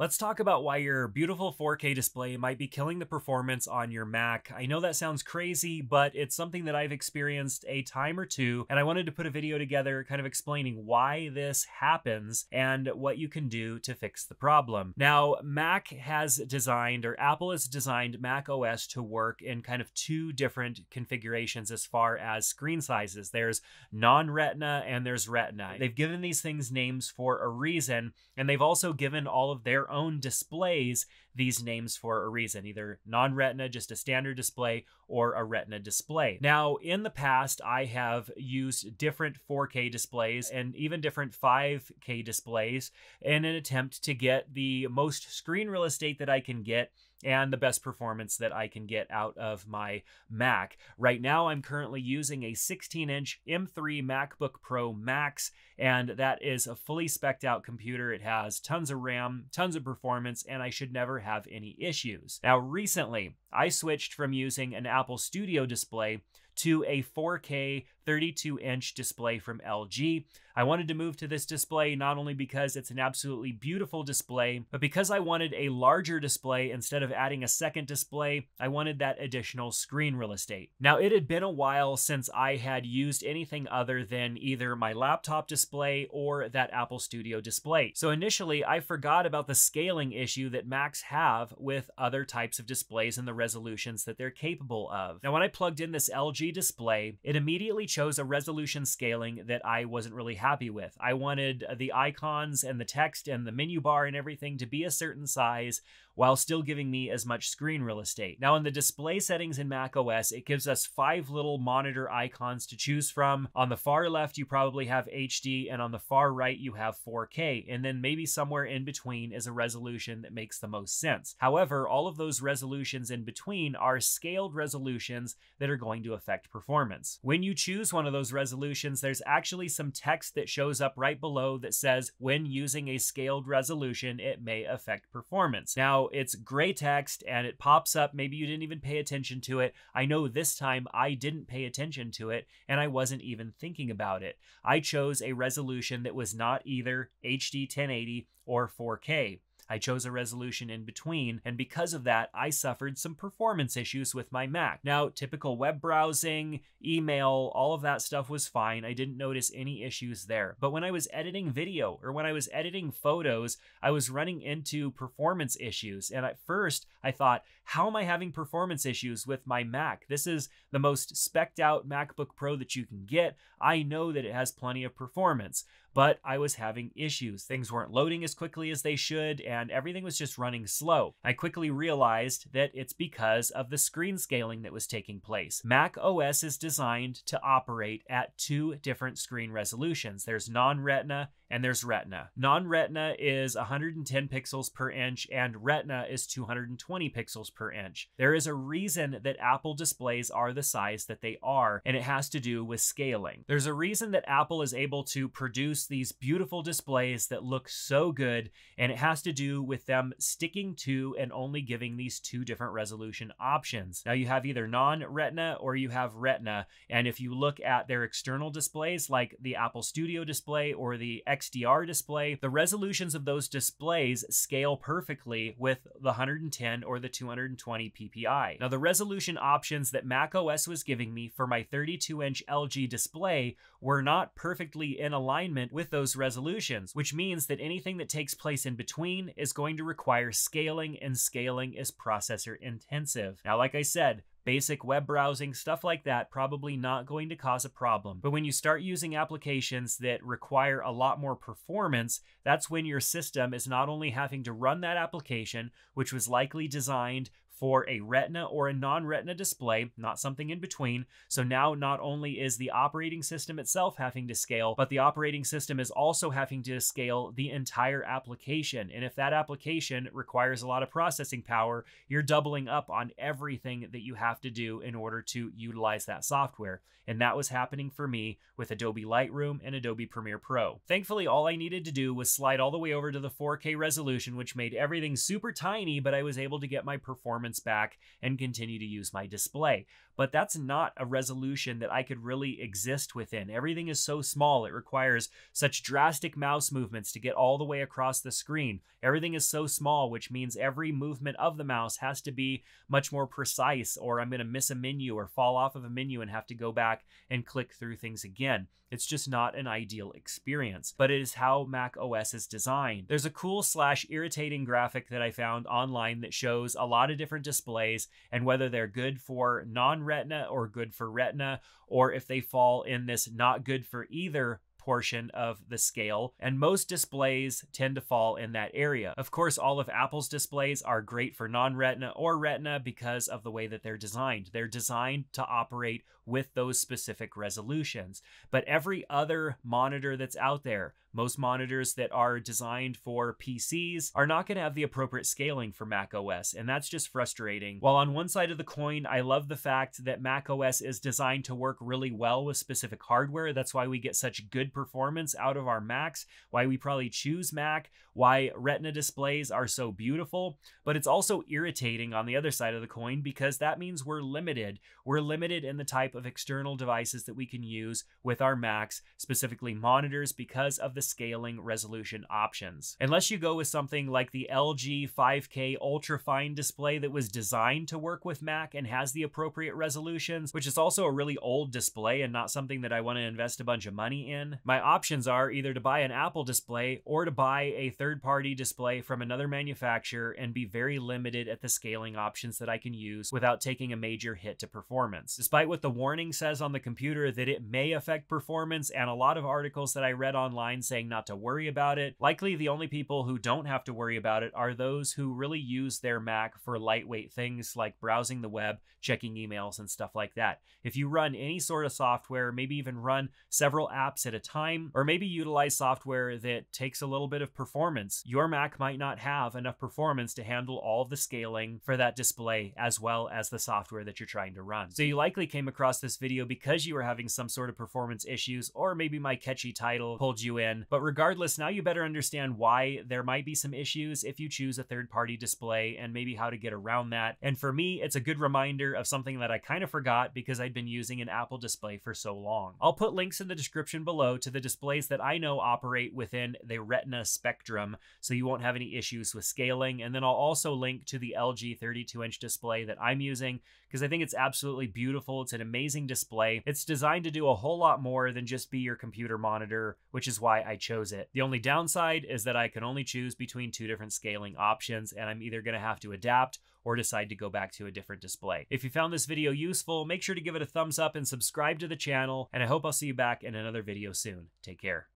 Let's talk about why your beautiful 4K display might be killing the performance on your Mac. I know that sounds crazy, but it's something that I've experienced a time or two, and I wanted to put a video together kind of explaining why this happens and what you can do to fix the problem. Now, Mac has designed, or Apple has designed macOS to work in kind of two different configurations as far as screen sizes. There's non-Retina and there's Retina. They've given these things names for a reason, and they've also given all of their own displays these names for a reason, either non-Retina, just a standard display, or a Retina display. Now, in the past, I have used different 4K displays and even different 5K displays in an attempt to get the most screen real estate that I can get and the best performance that I can get out of my Mac. Right now, I'm currently using a 16-inch M3 MacBook Pro Max, and that is a fully spec'd out computer. It has tons of RAM, tons of performance, and I should never have any issues. Now, recently, I switched from using an Apple Studio Display to a 4K 32-inch display from LG. I wanted to move to this display not only because it's an absolutely beautiful display, but because I wanted a larger display. Instead of adding a second display, I wanted that additional screen real estate. Now, it had been a while since I had used anything other than either my laptop display or that Apple Studio display. So initially, I forgot about the scaling issue that Macs have with other types of displays and the resolutions that they're capable of. Now, when I plugged in this LG display, it immediately chose a resolution scaling that I wasn't really happy with. I wanted the icons and the text and the menu bar and everything to be a certain size while still giving me as much screen real estate. Now, in the display settings in macOS, it gives us 5 little monitor icons to choose from. On the far left, you probably have HD, and on the far right, you have 4K, and then maybe somewhere in between is a resolution that makes the most sense. However, all of those resolutions in between are scaled resolutions that are going to affect performance. When you choose one of those resolutions, there's actually some text that shows up right below that says, when using a scaled resolution, it may affect performance. Now, it's gray text and it pops up. Maybe you didn't even pay attention to it. I know this time I didn't pay attention to it and I wasn't even thinking about it. I chose a resolution that was not either HD 1080 or 4K. I chose a resolution in between, and because of that, I suffered some performance issues with my Mac. Now, typical web browsing, email, all of that stuff was fine. I didn't notice any issues there. But when I was editing video or when I was editing photos, I was running into performance issues. And at first, I thought, how am I having performance issues with my Mac? This is the most spec'd out MacBook Pro that you can get. I know that it has plenty of performance, but I was having issues. Things weren't loading as quickly as they should, and everything was just running slow. I quickly realized that it's because of the screen scaling that was taking place. Mac OS is designed to operate at 2 different screen resolutions. There's non-Retina and there's Retina. Non-Retina is 110 pixels per inch and Retina is 220 pixels per inch. There is a reason that Apple displays are the size that they are, and it has to do with scaling. There's a reason that Apple is able to produce these beautiful displays that look so good, and it has to do with them sticking to and only giving these 2 different resolution options. Now, you have either non-Retina or you have Retina, and if you look at their external displays like the Apple Studio display or the XDR display, the resolutions of those displays scale perfectly with the 110 or the 220 ppi. Now, the resolution options that macOS was giving me for my 32-inch LG display were not perfectly in alignment with those resolutions, which means that anything that takes place in between is going to require scaling, and scaling is processor intensive. Now, like I said, basic web browsing, stuff like that, probably not going to cause a problem. But when you start using applications that require a lot more performance, that's when your system is not only having to run that application, which was likely designed for a Retina or a non-Retina display, not something in between. So now not only is the operating system itself having to scale, but the operating system is also having to scale the entire application. And if that application requires a lot of processing power, you're doubling up on everything that you have to do in order to utilize that software. And that was happening for me with Adobe Lightroom and Adobe Premiere Pro. Thankfully, all I needed to do was slide all the way over to the 4K resolution, which made everything super tiny, but I was able to get my performance back and continue to use my display. but that's not a resolution that I could really exist within. Everything is so small. It requires such drastic mouse movements to get all the way across the screen. Everything is so small, which means every movement of the mouse has to be much more precise, or I'm going to miss a menu or fall off of a menu and have to go back and click through things again. It's just not an ideal experience, but it is how macOS is designed. There's a cool / irritating graphic that I found online that shows a lot of different displays and whether they're good for non-retina or good for retina, or if they fall in this not good for either portion of the scale, and most displays tend to fall in that area. Of course, all of Apple's displays are great for non-retina or retina because of the way that they're designed. They're designed to operate with those specific resolutions. But every other monitor that's out there, most monitors that are designed for PCs, are not going to have the appropriate scaling for macOS, and that's just frustrating. While on one side of the coin, I love the fact that macOS is designed to work really well with specific hardware. That's why we get such good performance out of our Macs, why we probably choose Mac, why Retina displays are so beautiful. But it's also irritating on the other side of the coin, because that means we're limited. We're limited in the type of external devices that we can use with our Macs, specifically monitors, because of the scaling resolution options. Unless you go with something like the LG 5K ultrafine display that was designed to work with Mac and has the appropriate resolutions, which is also a really old display and not something that I want to invest a bunch of money in. My options are either to buy an Apple display or to buy a third-party display from another manufacturer and be very limited at the scaling options that I can use without taking a major hit to performance. Despite what the warning says on the computer that it may affect performance, and a lot of articles that I read online saying not to worry about it, likely the only people who don't have to worry about it are those who really use their Mac for lightweight things like browsing the web, checking emails, and stuff like that. If you run any sort of software, maybe even run several apps at a time, or maybe utilize software that takes a little bit of performance, your Mac might not have enough performance to handle all of the scaling for that display as well as the software that you're trying to run. So you likely came across this video because you were having some sort of performance issues, or maybe my catchy title pulled you in. But regardless, now you better understand why there might be some issues if you choose a third-party display and maybe how to get around that. And for me, it's a good reminder of something that I kind of forgot because I'd been using an Apple display for so long. I'll put links in the description below to the displays that I know operate within the Retina spectrum, so you won't have any issues with scaling. And then I'll also link to the LG 32-inch display that I'm using, because I think it's absolutely beautiful. It's an amazing display. It's designed to do a whole lot more than just be your computer monitor, which is why I chose it. The only downside is that I can only choose between two different scaling options, and I'm either going to have to adapt or decide to go back to a different display. If you found this video useful, make sure to give it a thumbs up and subscribe to the channel, and I hope I'll see you back in another video soon. Take care.